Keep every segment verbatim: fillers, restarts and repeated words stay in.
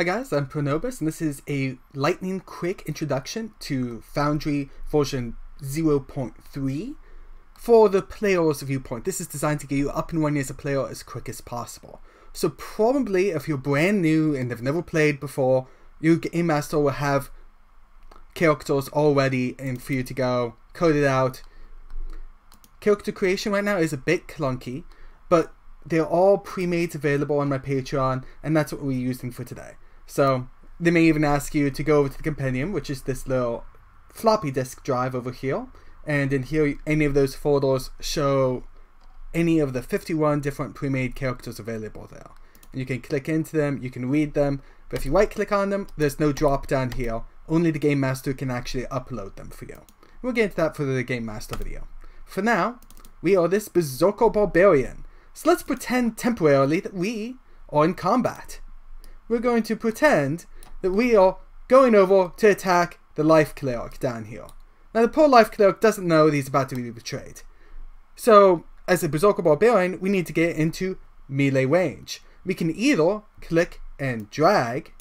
Hi guys, I'm Pronobus, and this is a lightning quick introduction to Foundry version zero point three for the player's viewpoint. This is designed to get you up and running as a player as quick as possible. So probably if you're brand new and have never played before, your game master will have characters all ready and for you to go code it out. Character creation right now is a bit clunky, but they're all pre-made available on my Patreon, and that's what we're using for today. So they may even ask you to go over to the Compendium, which is this little floppy disk drive over here, and in here any of those folders show any of the fifty-one different pre-made characters available there. And you can click into them, you can read them, but if you right click on them, there's no drop down here, only the Game Master can actually upload them for you. We'll get into that for the Game Master video. For now, we are this Berserker Barbarian, so let's pretend temporarily that we are in combat. We're going to pretend that we are going over to attack the Life Cleric down here. Now the poor Life Cleric doesn't know that he's about to be betrayed. So as a Berserker Barbarian, we need to get into melee range. We can either click and drag,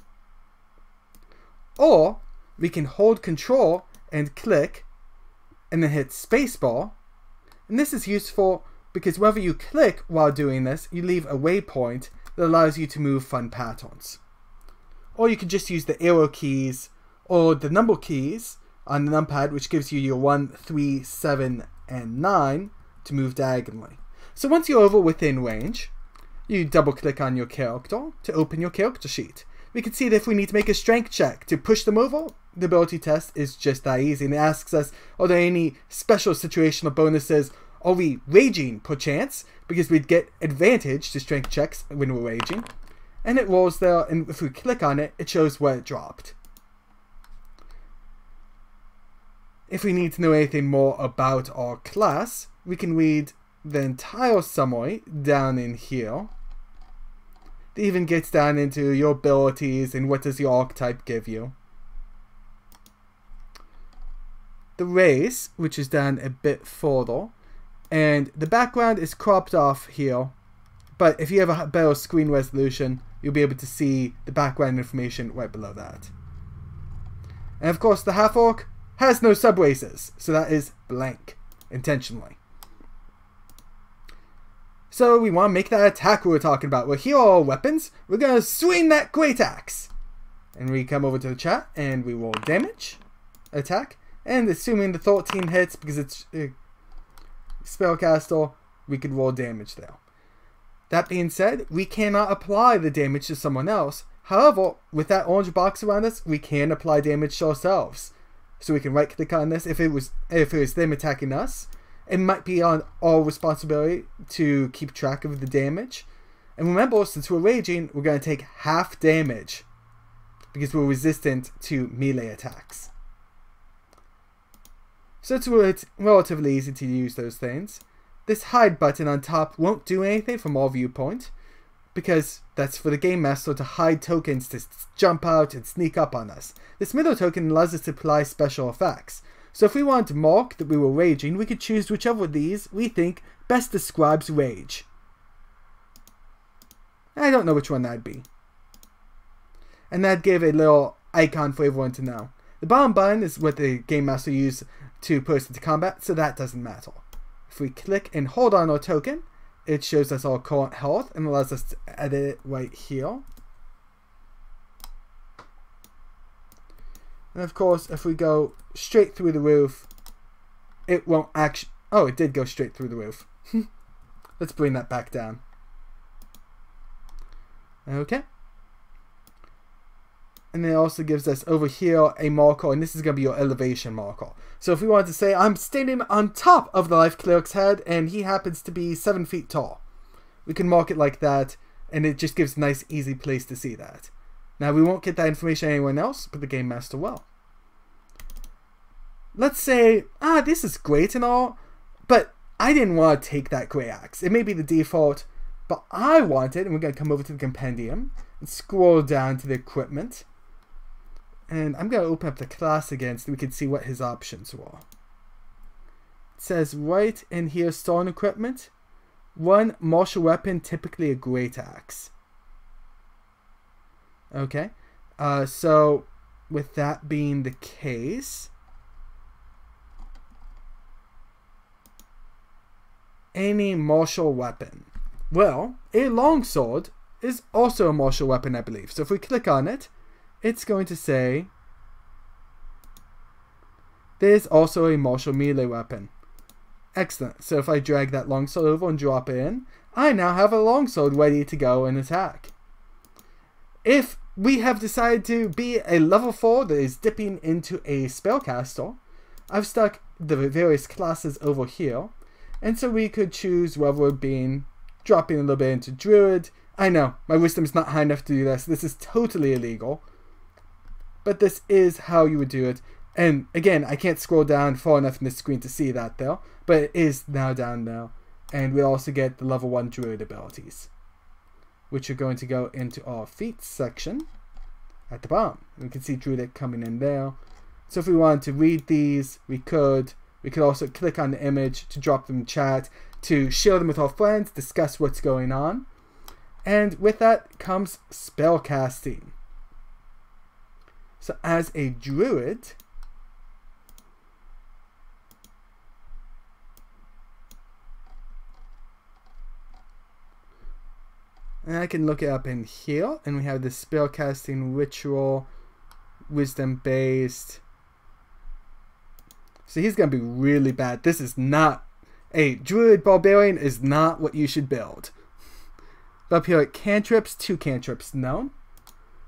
or we can hold control and click and then hit spacebar. And this is useful because whenever you click while doing this, you leave a waypoint that allows you to move fun patterns. Or you can just use the arrow keys or the number keys on the numpad, which gives you your one, three, seven, and nine to move diagonally. So once you're over within range, you double click on your character to open your character sheet. We can see that if we need to make a strength check to push them over, the ability test is just that easy, and it asks us, are there any special situational bonuses? Are we raging, perchance? Because we'd get advantage to strength checks when we're raging. And it rolls there, and if we click on it, it shows where it dropped. If we need to know anything more about our class, we can read the entire summary down in here. It even gets down into your abilities and what does your archetype give you. The race, which is down a bit further, and the background is cropped off here, but if you have a better screen resolution, you'll be able to see the background information right below that. And of course the half-orc has no sub-races, so that is blank, intentionally. So we want to make that attack we were talking about. Well, here are our weapons. We're going to swing that great axe. And we come over to the chat and we roll damage, attack, and assuming the thirteen hits because it's uh, Spellcaster, we could roll damage there. That being said, we cannot apply the damage to someone else. However, with that orange box around us, we can apply damage to ourselves. So we can right click on this. If it was, if it was them attacking us, it might be on our responsibility to keep track of the damage. And remember, since we're raging, we're going to take half damage because we're resistant to melee attacks. So it's relatively easy to use those things. This hide button on top won't do anything from our viewpoint because that's for the Game Master to hide tokens to jump out and sneak up on us. This middle token allows us to apply special effects. So if we wanted to mark that we were raging, we could choose whichever of these we think best describes rage. I don't know which one that'd be. And that gave a little icon for everyone to know. The bottom button is what the Game Master used to push into combat, so that doesn't matter. If we click and hold on our token, it shows us our current health and allows us to edit it right here. And of course, if we go straight through the roof, it won't actually... Oh, it did go straight through the roof. Let's bring that back down. Okay. And it also gives us over here a marker, and this is going to be your elevation marker. So if we wanted to say, I'm standing on top of the Life Cleric's head, and he happens to be seven feet tall. We can mark it like that, and it just gives a nice, easy place to see that. Now, we won't get that information anyone else, but the Game Master will. Let's say, ah, this is great and all, but I didn't want to take that grey axe. It may be the default, but I want it, and we're going to come over to the Compendium and scroll down to the equipment. And I'm going to open up the class again so we can see what his options were. It says right in here, starting equipment, one martial weapon, typically a great axe. Okay, Uh, so with that being the case, any martial weapon. Well, a longsword is also a martial weapon, I believe. So if we click on it, it's going to say there's also a martial melee weapon. Excellent. So if I drag that longsword over and drop it in, I now have a longsword ready to go and attack. If we have decided to be a level four that is dipping into a spellcaster, I've stuck the various classes over here. And so we could choose whether we're being dropping a little bit into Druid. I know, my wisdom's not high enough to do this. This is totally illegal. But this is how you would do it. And again, I can't scroll down far enough in the screen to see that though. But it is now down there. And we also get the level one Druid abilities, which are going to go into our feats section at the bottom. We can see Druidic coming in there. So if we wanted to read these, we could. We could also click on the image to drop them in chat, to share them with our friends, discuss what's going on. And with that comes spellcasting. So as a druid, and I can look it up in here, and we have the spellcasting ritual, wisdom based. So he's going to be really bad. This is not, a Druid Barbarian is not what you should build. But up here at cantrips, two cantrips, no.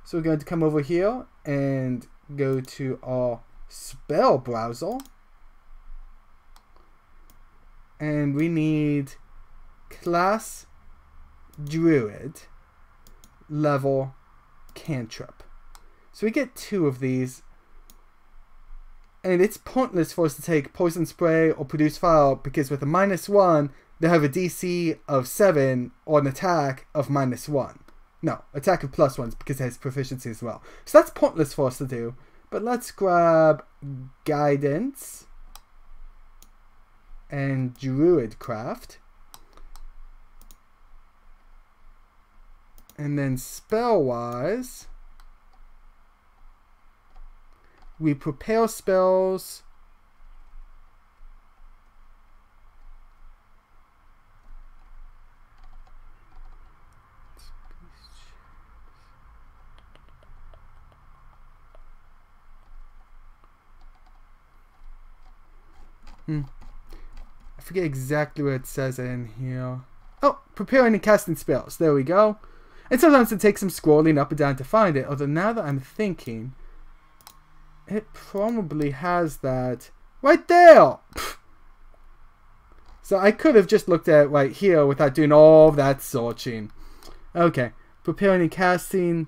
So we're going to come over here and go to our spell browser. And we need class Druid level cantrip. So we get two of these. And it's pointless for us to take Poison Spray or Produce Fire, because with a minus one, they have a D C of seven or an attack of minus one. No, attack of plus ones, because it has proficiency as well. So that's pointless for us to do. But let's grab Guidance and Druidcraft. And then spell-wise, we prepare spells. Hmm. I forget exactly what it says in here. Oh, preparing and casting spells. There we go. And sometimes it takes some scrolling up and down to find it. Although now that I'm thinking, it probably has that right there. So I could have just looked at it right here without doing all that searching. Okay, preparing and casting.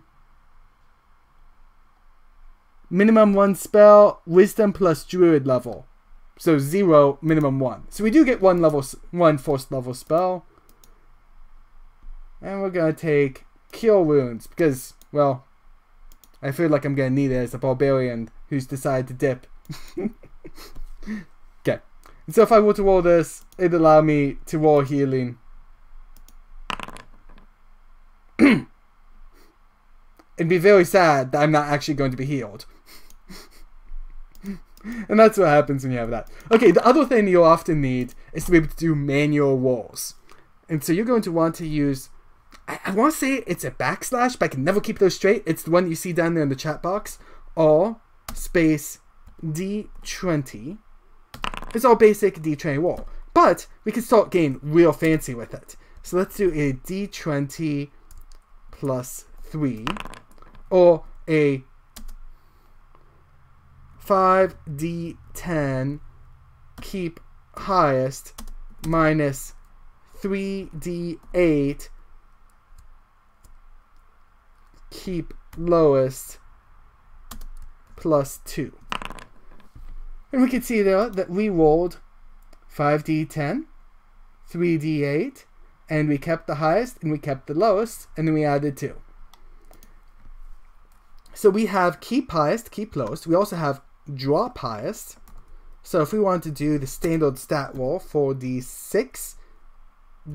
Minimum one spell, wisdom plus druid level. So zero, minimum one. So we do get one level, one first level spell. And we're gonna take cure wounds because, well, I feel like I'm gonna need it as a barbarian who's decided to dip. Okay. So if I were to roll this, it'd allow me to roll healing. It'd be very sad that I'm not actually going to be healed. And that's what happens when you have that. Okay, the other thing you'll often need is to be able to do manual rolls. And so you're going to want to use, I, I want to say it's a backslash, but I can never keep those straight. It's the one you see down there in the chat box. Or space D twenty. It's our basic D twenty roll. But we can start getting real fancy with it. So let's do a D twenty plus three. Or a five D ten keep highest minus three D eight keep lowest plus two. And we can see there that we rolled five D ten, three D eight, and we kept the highest and we kept the lowest, and then we added two. So we have keep highest, keep lowest. We also have drop highest. So if we want to do the standard stat roll for D six,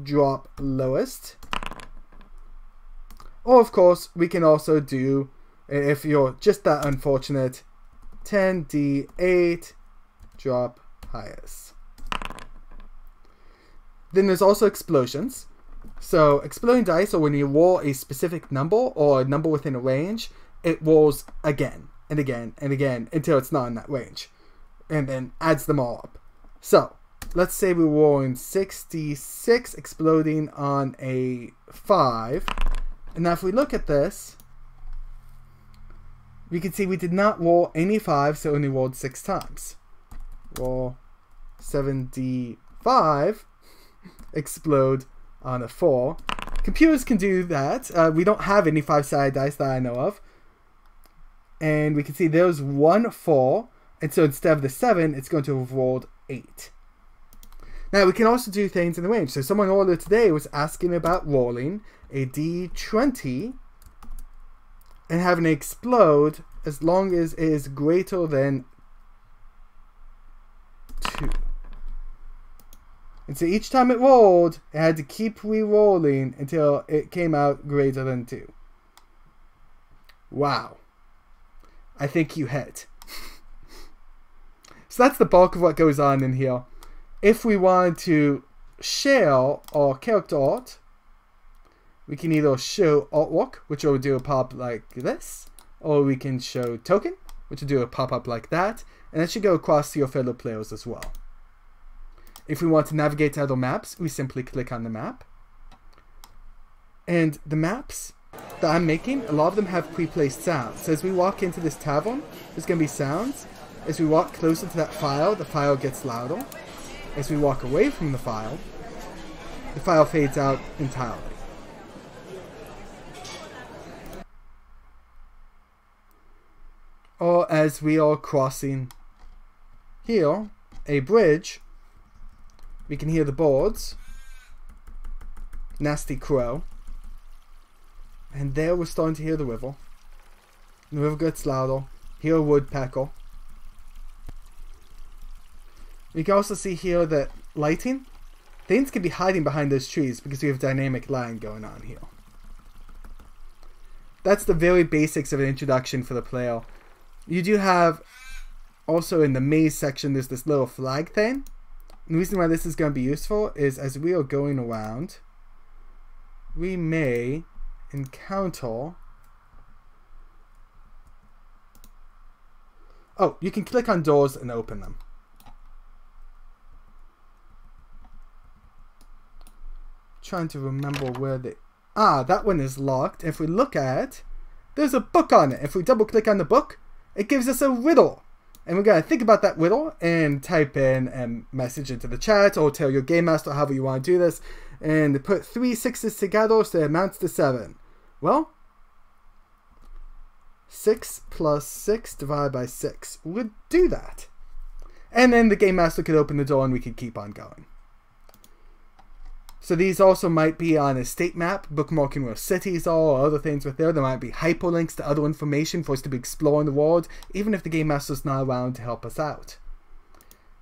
drop lowest. Or of course, we can also do if you're just that unfortunate, ten d eight, drop highest. Then there's also explosions. So exploding dice are when you roll a specific number or a number within a range, it rolls again and again and again until it's not in that range, and then adds them all up. So let's say we're rolling sixty-six, exploding on a five. And now if we look at this, we can see we did not roll any fives, so only rolled six times. Roll seven d five, explode on a four. Computers can do that. Uh, we don't have any five-sided dice that I know of. And we can see there's one four, and so instead of the seven, it's going to have rolled eight. Now we can also do things in the range. So someone earlier today was asking about rolling a d twenty and having it explode as long as it is greater than two. And so each time it rolled, it had to keep re-rolling until it came out greater than two. Wow. I think you hit. So that's the bulk of what goes on in here. If we wanted to share our character art, we can either show artwork, which will do a pop like this, or we can show token, which will do a pop-up like that, and that should go across to your fellow players as well. If we want to navigate to other maps, we simply click on the map. And the maps that I'm making, a lot of them have pre-placed sounds. So as we walk into this tavern, there's going to be sounds. As we walk closer to that fire, the fire gets louder. As we walk away from the fire, the fire fades out entirely. Or as we are crossing here, a bridge, we can hear the birds, nasty crow, and there we're starting to hear the river. The river gets louder, hear a woodpecker. You can also see here that lighting, things can be hiding behind those trees because we have dynamic lighting going on here. That's the very basics of an introduction for the player. You do have, also in the maze section, there's this little flag thing. The reason why this is going to be useful is as we are going around, we may encounter... Oh, you can click on doors and open them. Trying to remember where the... Ah, that one is locked. If we look at it, there's a book on it. If we double click on the book, it gives us a riddle. And we're going to think about that riddle and type in a message into the chat or tell your game master however you want to do this. And put three sixes together so it amounts to seven. Well, six plus six divided by six would do that. And then the game master could open the door and we could keep on going. So these also might be on a state map, bookmarking where cities are or other things with there. There might be hyperlinks to other information for us to be exploring the world, even if the game master's not around to help us out.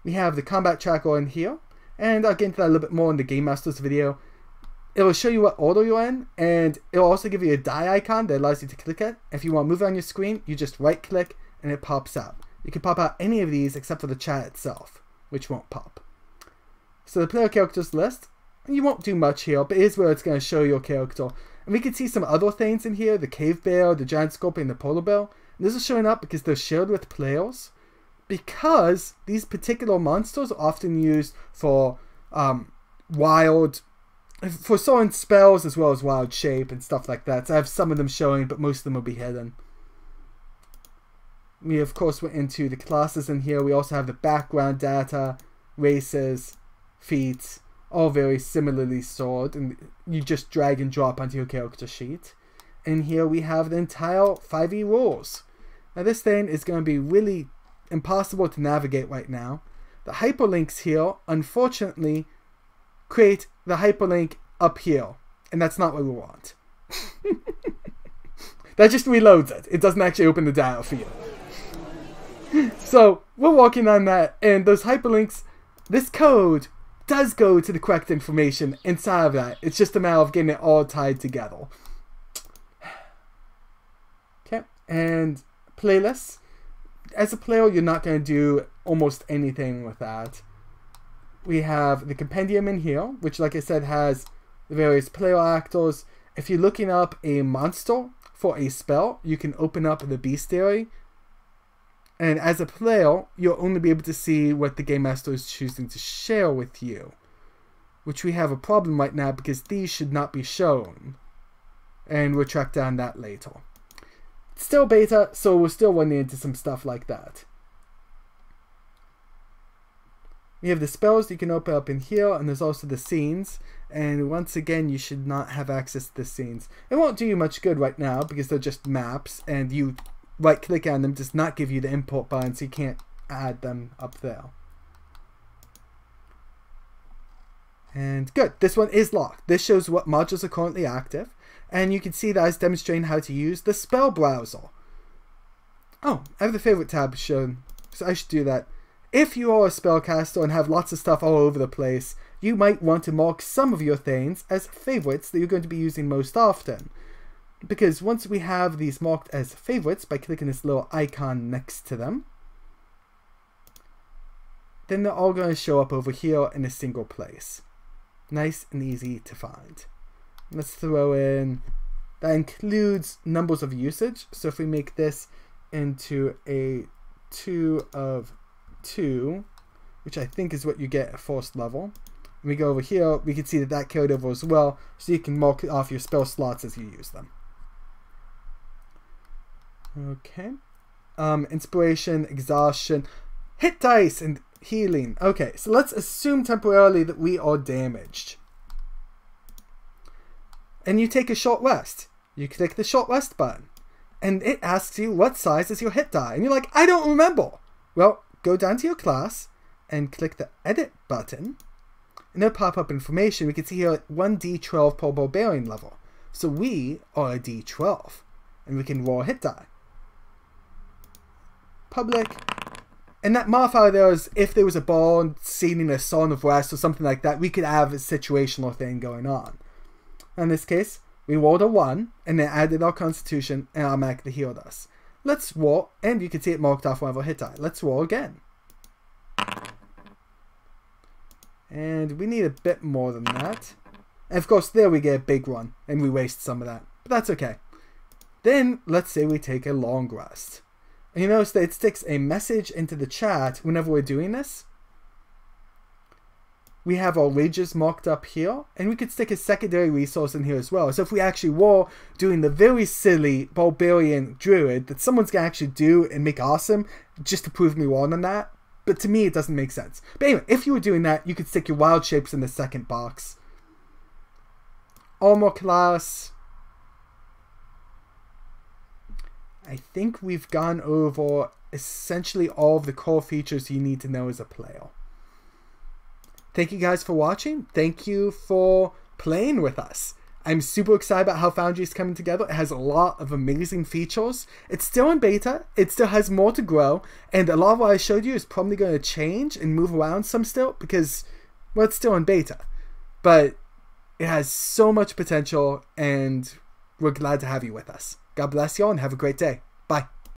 We have the combat tracker in here, and I'll get into that a little bit more in the game master's video. It'll show you what order you're in, and it'll also give you a die icon that allows you to click it. If you want to move it on your screen, you just right click and it pops out. You can pop out any of these except for the chat itself, which won't pop. So the player characters list, you won't do much here, but here's where it's going to show your character. And we can see some other things in here, the cave bear, the giant scorpion, the polar bear. And this is showing up because they're shared with players, because these particular monsters are often used for um, wild, for certain spells as well as wild shape and stuff like that. So I have some of them showing, but most of them will be hidden. We, of course, went into the classes in here. We also have the background data, races, feats, all very similarly stored, and you just drag and drop onto your character sheet. And here we have the entire five e rules. Now this thing is going to be really impossible to navigate right now. The hyperlinks here, unfortunately, create the hyperlink up here, and that's not what we want. That just reloads it. It doesn't actually open the dial for you. So we're working on that, and those hyperlinks, this code does go to the correct information inside of that. It's just a matter of getting it all tied together. Okay, and playlists. As a player, you're not going to do almost anything with that. We have the Compendium in here, which, like I said, has the various player actors. If you're looking up a monster for a spell, you can open up the Beastiary. And as a player, you'll only be able to see what the Game Master is choosing to share with you. Which we have a problem right now because these should not be shown. And we'll track down that later. It's still beta, so we're still running into some stuff like that. We have the spells you can open up in here, and there's also the scenes. And once again, you should not have access to the scenes. It won't do you much good right now because they're just maps, and you right click on them does not give you the import button, so you can't add them up there. And good, this one is locked. This shows what modules are currently active, and you can see that I was demonstrating how to use the spell browser. Oh, I have the favorite tab shown, so I should do that. If you are a spellcaster and have lots of stuff all over the place, you might want to mark some of your things as favorites that you're going to be using most often. Because once we have these marked as favorites by clicking this little icon next to them, then they're all going to show up over here in a single place. Nice and easy to find. Let's throw in, that includes numbers of usage. So if we make this into a two of two, which I think is what you get at first level. We go over here, we can see that that carried over as well, so you can mark off your spell slots as you use them. Okay. Um, inspiration, exhaustion, hit dice, and healing. Okay, so let's assume temporarily that we are damaged. And you take a short rest. You click the short rest button, and it asks you what size is your hit die, and you're like, I don't remember. Well, go down to your class, and click the edit button, and it'll pop up information. We can see here one D twelve per barbarian level. So we are a D twelve, and we can roll a hit die. Public, and that modifier there is if there was a ball seating a son of rest or something like that, we could have a situational thing going on. In this case, we rolled a one, and then added our constitution, and automatically healed us. Let's roll, and you can see it marked off one of our hit die. Let's roll again. And we need a bit more than that. And of course, there we get a big one, and we waste some of that. But that's okay. Then, let's say we take a long rest. And you notice that it sticks a message into the chat whenever we're doing this. We have our rages marked up here, and we could stick a secondary resource in here as well. So if we actually were doing the very silly barbarian druid that someone's going to actually do and make awesome, just to prove me wrong on that, but to me, it doesn't make sense. But anyway, if you were doing that, you could stick your wild shapes in the second box. Armor class. I think we've gone over essentially all of the core features you need to know as a player. Thank you guys for watching. Thank you for playing with us. I'm super excited about how Foundry is coming together. It has a lot of amazing features. It's still in beta. It still has more to grow. And a lot of what I showed you is probably going to change and move around some still because, well, it's still in beta. But it has so much potential, and we're glad to have you with us. God bless y'all and have a great day. Bye.